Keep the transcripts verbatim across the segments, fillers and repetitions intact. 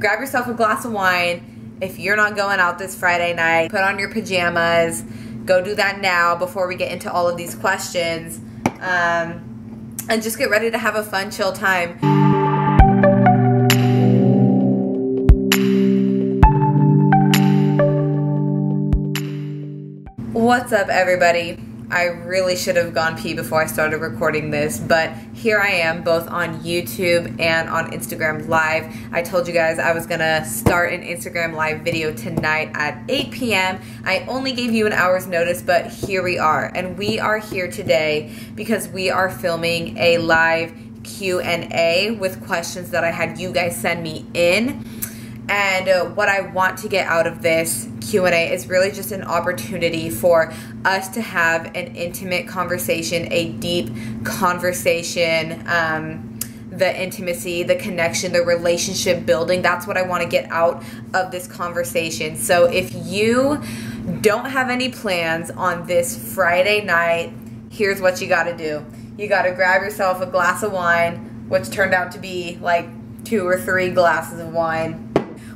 grab yourself a glass of wine. If you're not going out this Friday night, put on your pajamas. Go do that now before we get into all of these questions. Um, and just get ready to have a fun, chill time. What's up, everybody? I really should have gone pee before I started recording this, but here I am, both on YouTube and on Instagram Live. I told you guys I was gonna start an Instagram Live video tonight at eight p m I only gave you an hour's notice, but here we are. And we are here today because we are filming a live Q and A with questions that I had you guys send me in. And uh, what I want to get out of this Q and A is really just an opportunity for us to have an intimate conversation, a deep conversation, um, the intimacy, the connection, the relationship building. That's what I want to get out of this conversation. So if you don't have any plans on this Friday night, here's what you got to do. You got to grab yourself a glass of wine, which turned out to be like two or three glasses of wine,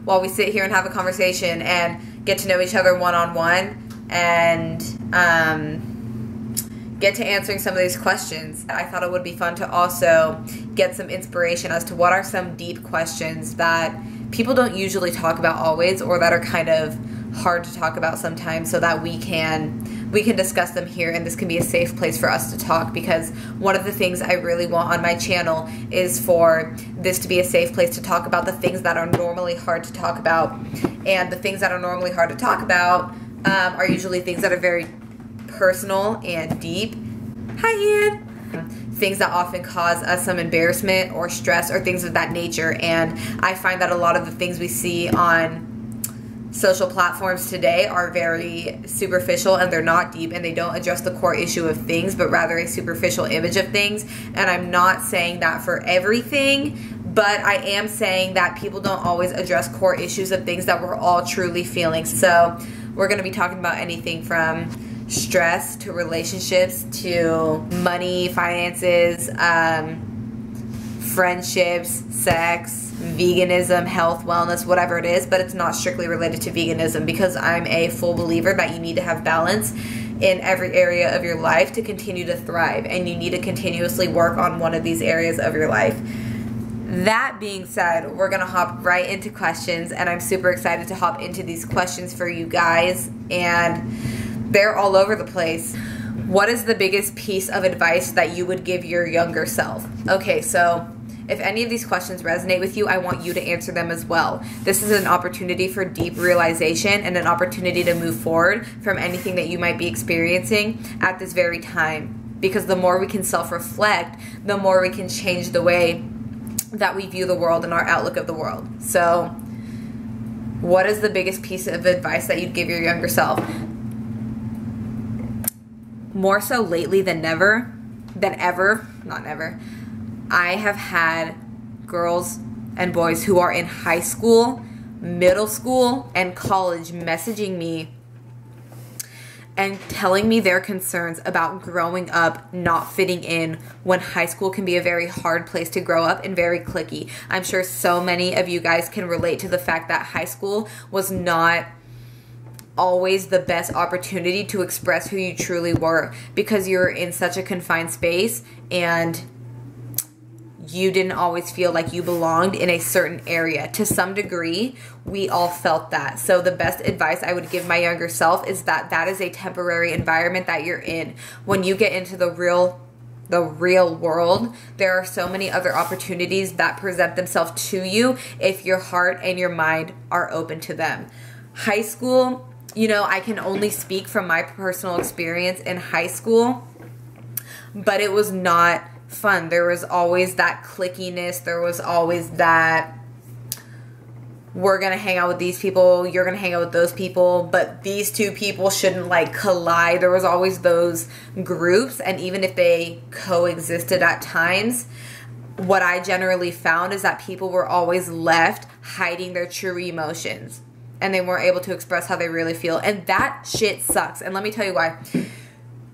while we sit here and have a conversation and get to know each other one-on-one and um, get to answering some of these questions. I thought it would be fun to also get some inspiration as to what are some deep questions that people don't usually talk about always, or that are kind of hard to talk about sometimes, so that we can we can discuss them here, and this can be a safe place for us to talk, because one of the things I really want on my channel is for this to be a safe place to talk about the things that are normally hard to talk about. And the things that are normally hard to talk about um, are usually things that are very personal and deep. Hi, Ian. Things that often cause us some embarrassment or stress or things of that nature. And I find that a lot of the things we see on social platforms today are very superficial, and they're not deep, and they don't address the core issue of things, but rather a superficial image of things. And I'm not saying that for everything, but I am saying that people don't always address core issues of things that we're all truly feeling. So we're going to be talking about anything from stress to relationships to money, finances, um, friendships, sex, veganism, health, wellness, whatever it is. But it's not strictly related to veganism, because I'm a full believer that you need to have balance in every area of your life to continue to thrive, and you need to continuously work on one of these areas of your life. That being said, we're gonna hop right into questions, and I'm super excited to hop into these questions for you guys, and they're all over the place. What is the biggest piece of advice that you would give your younger self? Okay, so if any of these questions resonate with you, I want you to answer them as well. This is an opportunity for deep realization and an opportunity to move forward from anything that you might be experiencing at this very time. Because the more we can self-reflect, the more we can change the way that we view the world and our outlook of the world. So, what is the biggest piece of advice that you'd give your younger self? More so lately than never, than ever, not never, I have had girls and boys who are in high school, middle school, and college messaging me and telling me their concerns about growing up, not fitting in, when high school can be a very hard place to grow up and very cliquey. I'm sure so many of you guys can relate to the fact that high school was not always the best opportunity to express who you truly were, because you're in such a confined space and you didn't always feel like you belonged in a certain area. To some degree, we all felt that. So the best advice I would give my younger self is that that is a temporary environment that you're in. When you get into the real the real world, there are so many other opportunities that present themselves to you if your heart and your mind are open to them. High school, you know, I can only speak from my personal experience in high school, but it was not fun. There was always that clickiness. There was always that we're going to hang out with these people, you're going to hang out with those people, but these two people shouldn't like collide. There was always those groups, and even if they coexisted at times, what I generally found is that people were always left hiding their true emotions, and they weren't able to express how they really feel, and that shit sucks. And let me tell you why.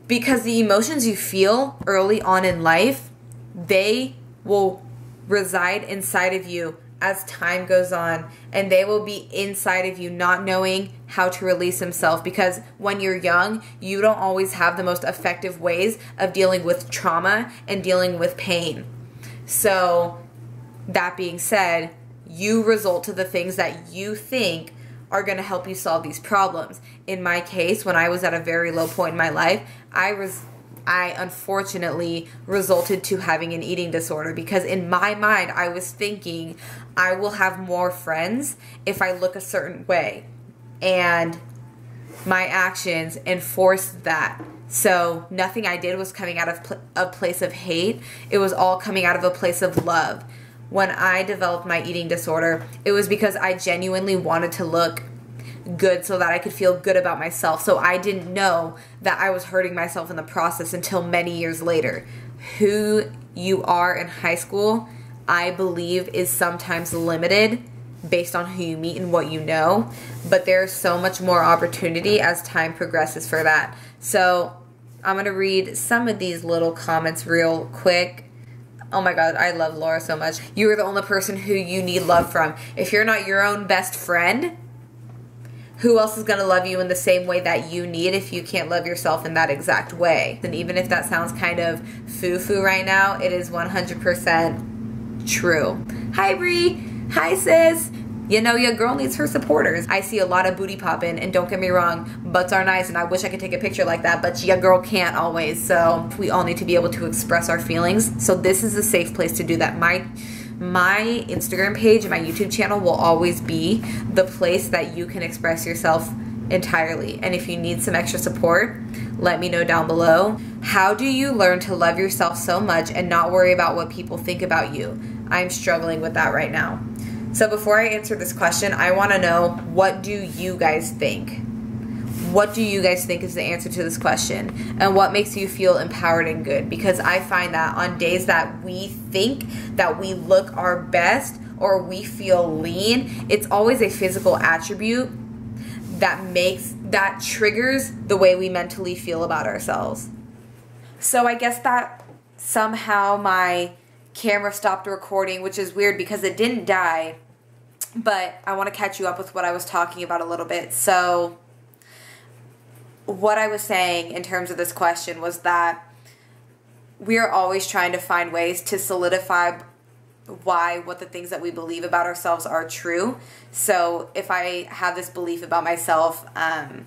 Because the emotions you feel early on in life, they will reside inside of you as time goes on, and they will be inside of you not knowing how to release himself, because when you're young, you don't always have the most effective ways of dealing with trauma and dealing with pain. So that being said, you resort to the things that you think are going to help you solve these problems. In my case, when I was at a very low point in my life, I was I unfortunately resulted to having an eating disorder, because in my mind I was thinking I will have more friends if I look a certain way, and my actions enforced that. So nothing I did was coming out of pl- a place of hate. It was all coming out of a place of love. When I developed my eating disorder, it was because I genuinely wanted to look good so that I could feel good about myself. So I didn't know that I was hurting myself in the process until many years later. Who you are in high school, I believe, is sometimes limited based on who you meet and what you know, but there's so much more opportunity as time progresses for that. So I'm going to read some of these little comments real quick. Oh my God, I love Laura so much. You are the only person who you need love from. If you're not your own best friend, who else is going to love you in the same way that you need if you can't love yourself in that exact way? And even if that sounds kind of foo-foo right now, it is one hundred percent true. Hi, Bree. Hi, sis. You know, your girl needs her supporters. I see a lot of booty popping, and don't get me wrong, butts are nice, and I wish I could take a picture like that, but your girl can't always. So we all need to be able to express our feelings. So this is a safe place to do that. My... My Instagram page and my YouTube channel will always be the place that you can express yourself entirely. And if you need some extra support, let me know down below. How do you learn to love yourself so much and not worry about what people think about you? I'm struggling with that right now. So before I answer this question, I want to know, what do you guys think? What do you guys think is the answer to this question? And what makes you feel empowered and good? Because I find that on days that we think that we look our best or we feel lean, it's always a physical attribute that makes, that triggers the way we mentally feel about ourselves. So I guess that somehow my camera stopped recording, which is weird because it didn't die. But I want to catch you up with what I was talking about a little bit. So what I was saying in terms of this question was that we are always trying to find ways to solidify why what the things that we believe about ourselves are true. So if I have this belief about myself um,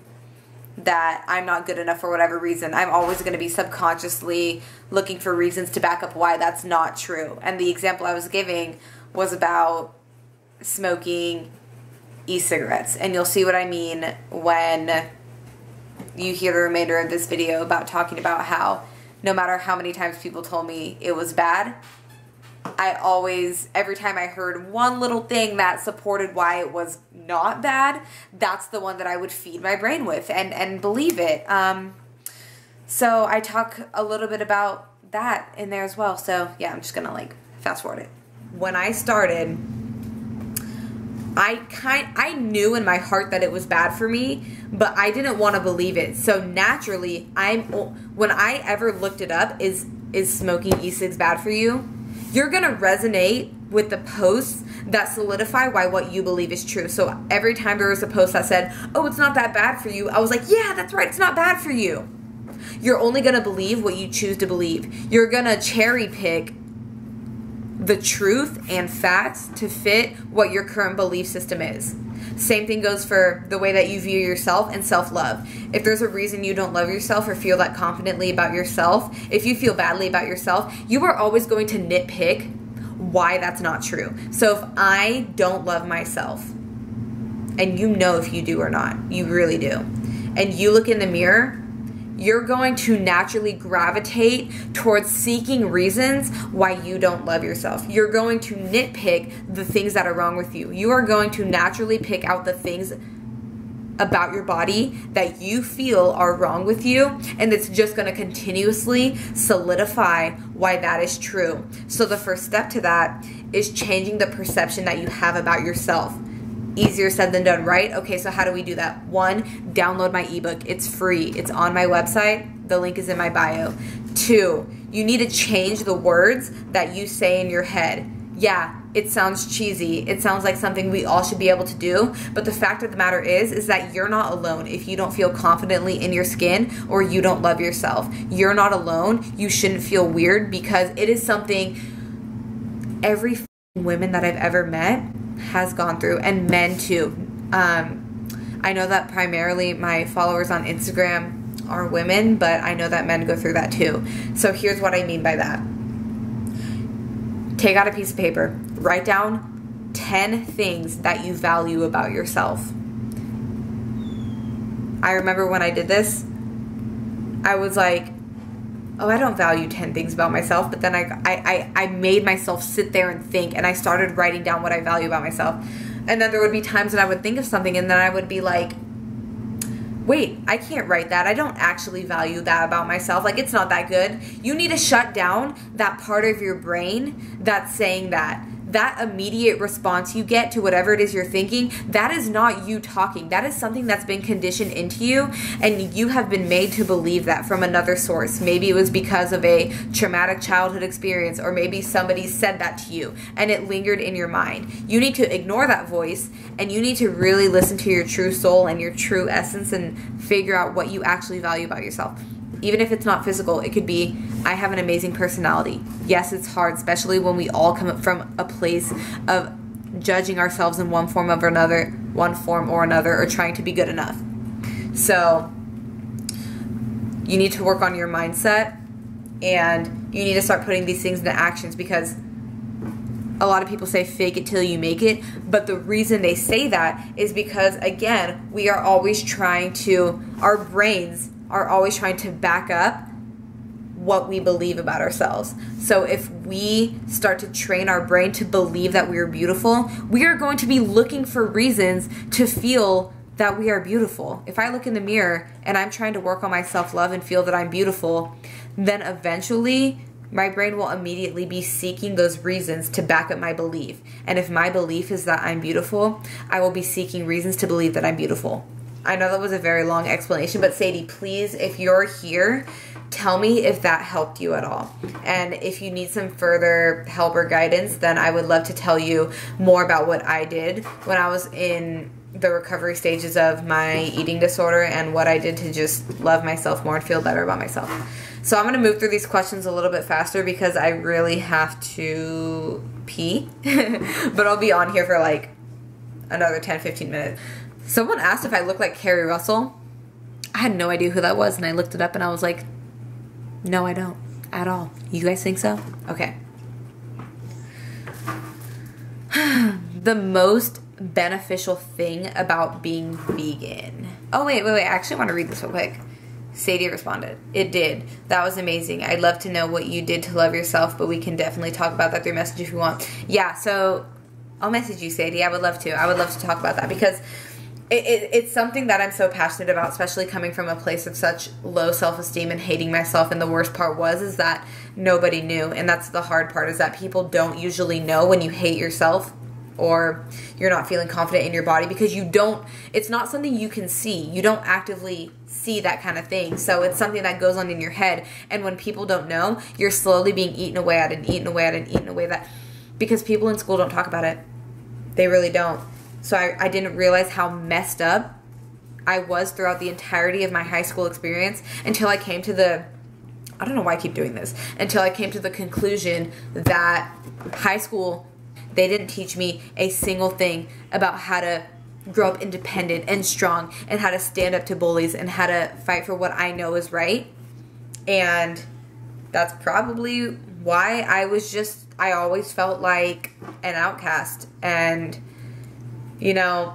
that I'm not good enough for whatever reason, I'm always going to be subconsciously looking for reasons to back up why that's not true. And the example I was giving was about smoking e-cigarettes. And you'll see what I mean when you hear the remainder of this video about talking about how no matter how many times people told me it was bad, I always, every time I heard one little thing that supported why it was not bad, that's the one that I would feed my brain with and, and believe it. Um, so I talk a little bit about that in there as well. So yeah, I'm just gonna like fast forward it. When I started, I kind I knew in my heart that it was bad for me, but I didn't want to believe it. So naturally, I'm when I ever looked it up, is is smoking e-cigs bad for you? You're going to resonate with the posts that solidify why what you believe is true. So every time there was a post that said, "Oh, it's not that bad for you," I was like, "Yeah, that's right. It's not bad for you." You're only going to believe what you choose to believe. You're going to cherry pick the truth and facts to fit what your current belief system is. Same thing goes for the way that you view yourself and self-love. If there's a reason you don't love yourself or feel that confidently about yourself, if you feel badly about yourself, you are always going to nitpick why that's not true. So if I don't love myself, and you know if you do or not, you really do, and you look in the mirror, you're going to naturally gravitate towards seeking reasons why you don't love yourself. You're going to nitpick the things that are wrong with you. You are going to naturally pick out the things about your body that you feel are wrong with you, and it's just going to continuously solidify why that is true. So the first step to that is changing the perception that you have about yourself. Easier said than done, right? Okay, so how do we do that? One, download my ebook. It's free. It's on my website. The link is in my bio. Two, you need to change the words that you say in your head. yeah, it sounds cheesy. It sounds like something we all should be able to do. But the fact of the matter is, is that you're not alone if you don't feel confidently in your skin or you don't love yourself. You're not alone. You shouldn't feel weird, because it is something every woman that I've ever met has gone through, and men too. Um, I know that primarily my followers on Instagram are women, but I know that men go through that too. So here's what I mean by that. Take out a piece of paper, write down ten things that you value about yourself. I remember when I did this, I was like, oh, I don't value ten things about myself, but then I, I, I, I made myself sit there and think, and I started writing down what I value about myself. And then there would be times that I would think of something, and then I would be like, wait, I can't write that. I don't actually value that about myself. Like, it's not that good. You need to shut down that part of your brain that's saying that. That immediate response you get to whatever it is you're thinking, that is not you talking. That is something that's been conditioned into you, and you have been made to believe that from another source. Maybe it was because of a traumatic childhood experience, or maybe somebody said that to you and it lingered in your mind. You need to ignore that voice, and you need to really listen to your true soul and your true essence and figure out what you actually value about yourself. Even if it's not physical, it could be, I have an amazing personality. Yes, it's hard, especially when we all come up from a place of judging ourselves in one form or another, one form or another, or trying to be good enough. So you need to work on your mindset, and you need to start putting these things into actions, because a lot of people say fake it till you make it, but the reason they say that is because, again, we are always trying to, our brains are always trying to back up what we believe about ourselves. So if we start to train our brain to believe that we are beautiful, we are going to be looking for reasons to feel that we are beautiful. If I look in the mirror and I'm trying to work on my self-love and feel that I'm beautiful, then eventually my brain will immediately be seeking those reasons to back up my belief. And if my belief is that I'm beautiful, I will be seeking reasons to believe that I'm beautiful. I know that was a very long explanation, but Sadie, please, if you're here, tell me if that helped you at all. And if you need some further help or guidance, then I would love to tell you more about what I did when I was in the recovery stages of my eating disorder and what I did to just love myself more and feel better about myself. So I'm going to move through these questions a little bit faster because I really have to pee, but I'll be on here for like another ten, fifteen minutes. Someone asked if I look like Carrie Russell. I had no idea who that was, and I looked it up, and I was like, no, I don't at all. You guys think so? Okay. The most beneficial thing about being vegan. Oh, wait, wait, wait. I actually want to read this real quick. Sadie responded. It did. That was amazing. I'd love to know what you did to love yourself, but we can definitely talk about that through message if you want. Yeah, so I'll message you, Sadie. I would love to. I would love to talk about that, because It, it, it's something that I'm so passionate about, especially coming from a place of such low self-esteem and hating myself. And the worst part was is that nobody knew, and that's the hard part, is that people don't usually know when you hate yourself or you're not feeling confident in your body, because you don't, it's not something you can see. You don't actively see that kind of thing. So it's something that goes on in your head, and when people don't know, you're slowly being eaten away at and eaten away at and eaten away at that, because people in school don't talk about it. They really don't. So I, I didn't realize how messed up I was throughout the entirety of my high school experience until I came to the, I don't know why I keep doing this, until I came to the conclusion that high school, they didn't teach me a single thing about how to grow up independent and strong, and how to stand up to bullies, and how to fight for what I know is right. And that's probably why I was just, I always felt like an outcast. And you know,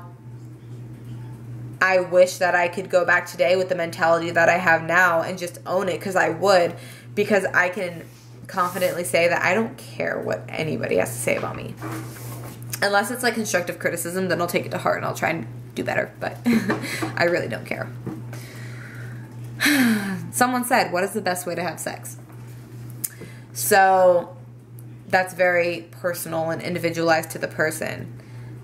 I wish that I could go back today with the mentality that I have now and just own it, because I would, because I can confidently say that I don't care what anybody has to say about me. Unless it's like constructive criticism, then I'll take it to heart and I'll try and do better, but I really don't care. Someone said, what is the best way to have sex? So that's very personal and individualized to the person.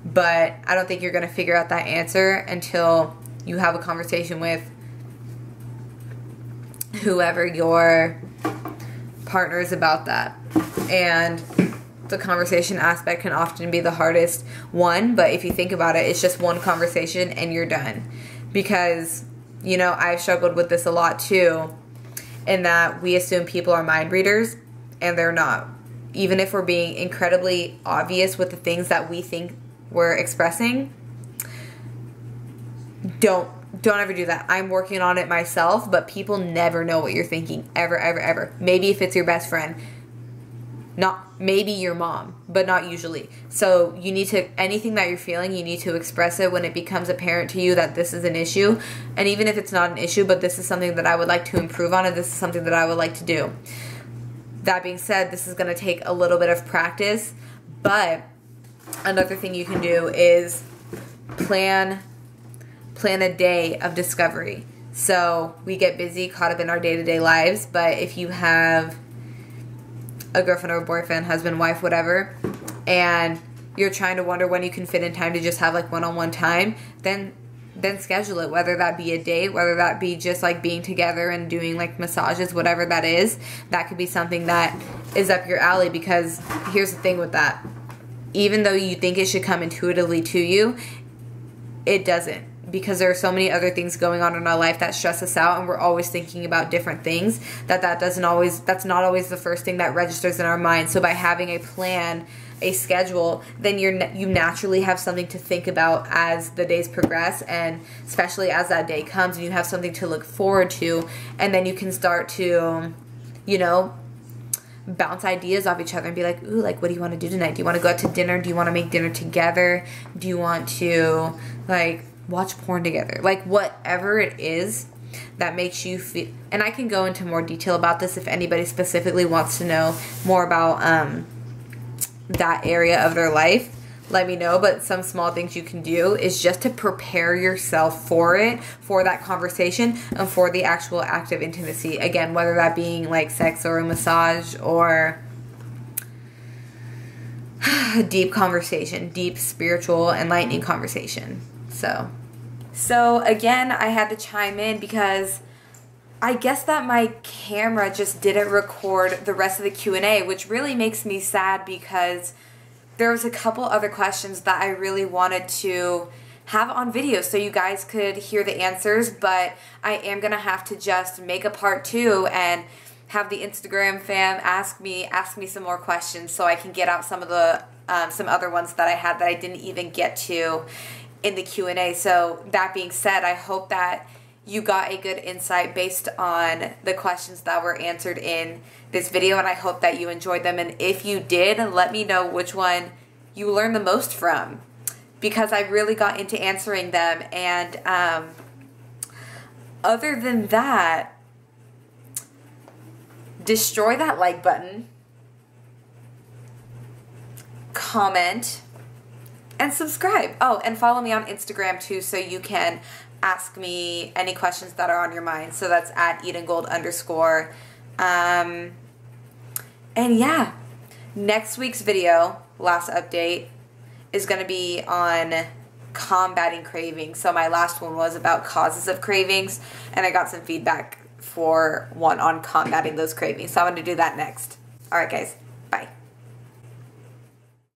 But I don't think you're going to figure out that answer until you have a conversation with whoever your partner is about that. And the conversation aspect can often be the hardest one, but if you think about it, it's just one conversation and you're done. Because, you know, I've struggled with this a lot too, in that we assume people are mind readers and they're not. Even if we're being incredibly obvious with the things that we think we're expressing, don't don't ever do that. I'm working on it myself, but people never know what you're thinking, ever, ever, ever. Maybe if it's your best friend, not maybe your mom, but not usually. So you need to, anything that you're feeling, you need to express it when it becomes apparent to you that this is an issue. And even if it's not an issue, but this is something that I would like to improve on, and this is something that I would like to do. That being said, this is going to take a little bit of practice, but another thing you can do is plan plan a day of discovery. So we get busy, caught up in our day-to-day lives, but if you have a girlfriend or a boyfriend, husband, wife, whatever, and you're trying to wonder when you can fit in time to just have like one-on-one time, then then schedule it, whether that be a date, whether that be just like being together and doing like massages, whatever that is. That could be something that is up your alley, because here's the thing with that. Even though you think it should come intuitively to you, it doesn't, because there are so many other things going on in our life that stress us out, and we're always thinking about different things that that doesn't always, that's not always the first thing that registers in our mind. So by having a plan, a schedule, then you're you naturally have something to think about as the days progress, and especially as that day comes, and you have something to look forward to, and then you can start to, you know, bounce ideas off each other and be like, ooh, like, what do you want to do tonight? Do you want to go out to dinner? Do you want to make dinner together? Do you want to like watch porn together? Like, whatever it is that makes you feel. And I can go into more detail about this if anybody specifically wants to know more about um that area of their life, let me know. But some small things you can do is just to prepare yourself for it, for that conversation, and for the actual act of intimacy. Again, whether that being like sex or a massage or deep conversation, deep spiritual enlightening conversation. So, so again, I had to chime in because I guess that my camera just didn't record the rest of the Q and A, which really makes me sad, because there was a couple other questions that I really wanted to have on video so you guys could hear the answers, but I am going to have to just make a part two and have the Instagram fam ask me ask me some more questions so I can get out some of the um, some other ones that I had that I didn't even get to in the Q and A. So that being said, I hope that you got a good insight based on the questions that were answered in this video, and I hope that you enjoyed them. And if you did, let me know which one you learned the most from, because I really got into answering them. And um, other than that, destroy that like button, comment, and subscribe. Oh, and follow me on Instagram too, so you can ask me any questions that are on your mind. So that's at Eden Gold underscore. Um, and yeah, next week's video, last update, is going to be on combating cravings. So my last one was about causes of cravings, and I got some feedback for one on combating those cravings. So I'm going to do that next. All right, guys.